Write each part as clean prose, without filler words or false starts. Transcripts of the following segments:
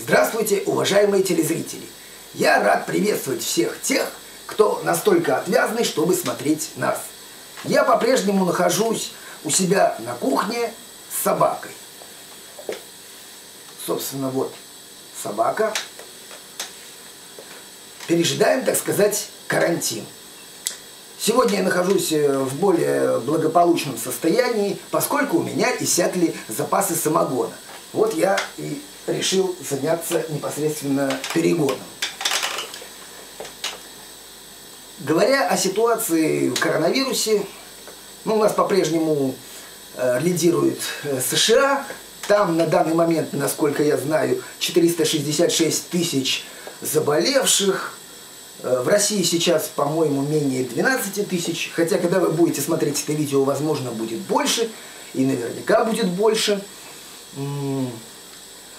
Здравствуйте, уважаемые телезрители! Я рад приветствовать всех тех, кто настолько отвязный, чтобы смотреть нас. Я по-прежнему нахожусь у себя на кухне с собакой. Собственно, вот собака. Пережидаем, так сказать, карантин. Сегодня я нахожусь в более благополучном состоянии, поскольку у меня иссякли запасы самогона. Вот я и решил заняться непосредственно перегоном. Говоря о ситуации в коронавирусе, у нас по-прежнему лидирует США. Там на данный момент, насколько я знаю, 466 тысяч заболевших. В России сейчас, по-моему, менее 12 тысяч. Хотя, когда вы будете смотреть это видео, возможно, будет больше. И наверняка будет больше.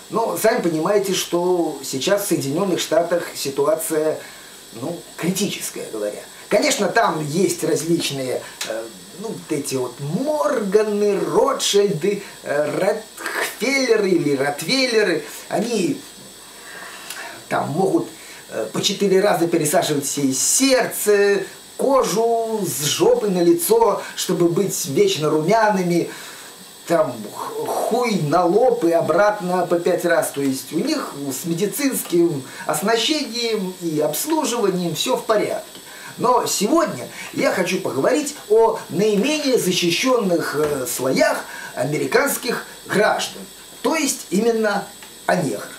Но сами понимаете, что сейчас в Соединенных Штатах ситуация критическая, говоря. Конечно, там есть различные, Морганы, Ротшильды, Рокфеллеры или Ротвейлеры. Они там могут по 4 раза пересаживать себе сердце, кожу с жопы на лицо, чтобы быть вечно румяными. Там хуй на лоб и обратно по 5 раз. То есть у них с медицинским оснащением и обслуживанием все в порядке. Но сегодня я хочу поговорить о наименее защищенных слоях американских граждан. То есть именно о неграх.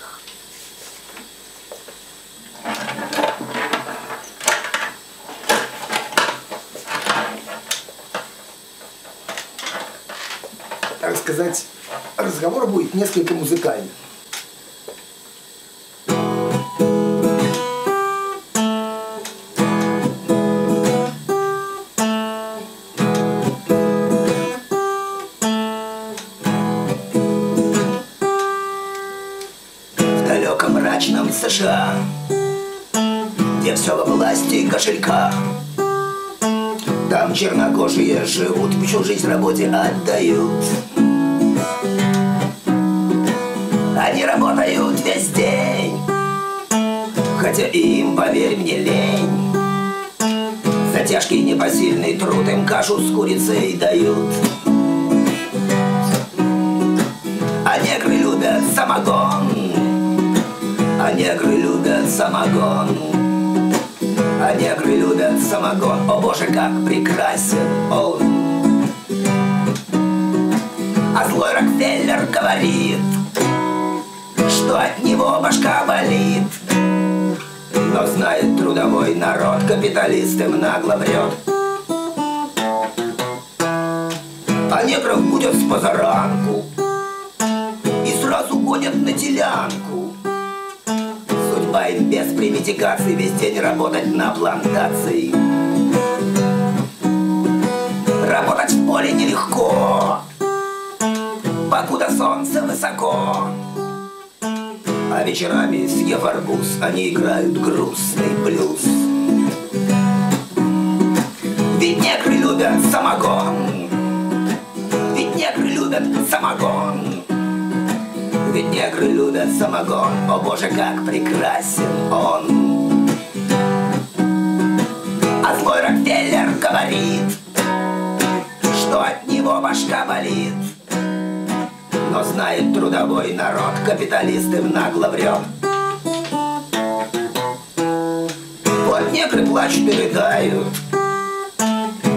Так сказать, разговор будет несколько музыкальным. В далеком мрачном США, где все во власти кошелька, там чернокожие живут, всю жизнь работе отдают. Они работают весь день, хотя им, поверь мне, лень. За тяжкий непосильный труд им кашу с курицей дают. А негры любят самогон, а негры любят самогон. А негры любят самогон, о боже, как прекрасен он. А злой Рокфеллер говорит, что от него башка болит. Но знает трудовой народ, капиталист им нагло врет. А негров будет с позаранку и сразу гонят на телянку. Им без примитикации весь день работать на плантации. Работать в поле нелегко, покуда солнце высоко. А вечерами, съев арбуз, они играют грустный блюз. Ведь негры любят самогон, ведь негры любят самогон. Ведь негры любят самогон, о боже, как прекрасен он. А злой Рокфеллер говорит, что от него башка болит. Но знает трудовой народ, капиталист им нагло врет. Вот негры плачут и рыдают,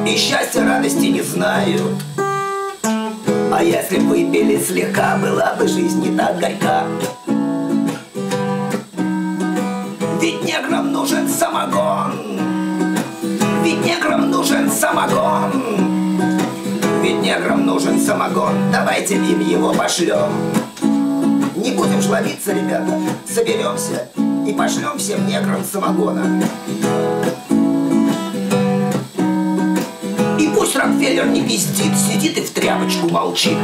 и счастья радости не знают. А если бы выпили слегка, была бы жизнь не так горька. Ведь неграм нужен самогон, ведь неграм нужен самогон, ведь неграм нужен самогон, давайте им его пошлем. Не будем жлобиться, ребята, соберемся и пошлем всем неграм самогона. Рокфеллер не пиздит, сидит и в тряпочку молчит.